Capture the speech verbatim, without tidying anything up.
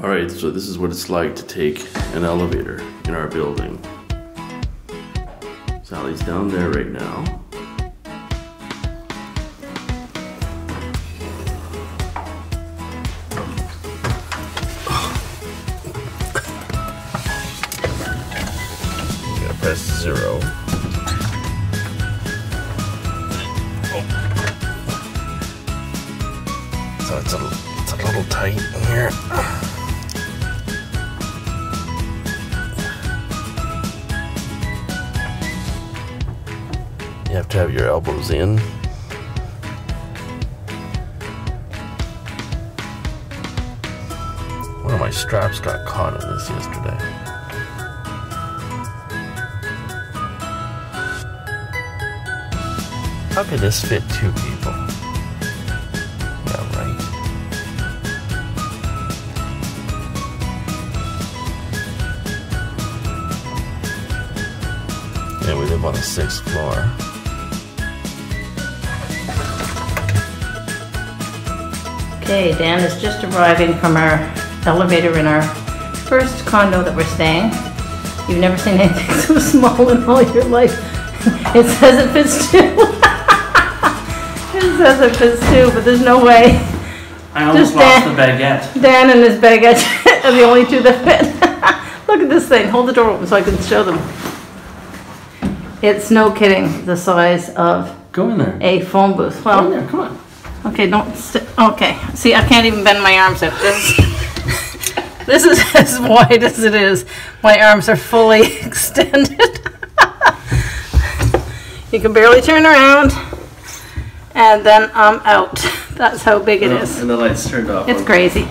All right, so this is what it's like to take an elevator in our building. Sally's down there right now. Press zero. Oh. So it's a, it's a little tight in here. You have to have your elbows in. One of my straps got caught in this yesterday. How could this fit two people? Yeah, right. Yeah, we live on the sixth floor. Okay, Dan is just arriving from our elevator in our first condo that we're staying. You've never seen anything so small in all your life. It says it fits two. Says it fits too, but there's no way. I almost lost the baguette. Dan and his baguette are the only two that fit. Look at this thing. Hold the door open so I can show them. It's no kidding the size of Go in there. a phone booth. Well, Go in there, come on. Okay, don't sit. Okay. See, I can't even bend my arms up. This, this is as wide as it is. My arms are fully extended. You can barely turn around. And then I'm out. That's how big it is. And the lights turned off. It's crazy.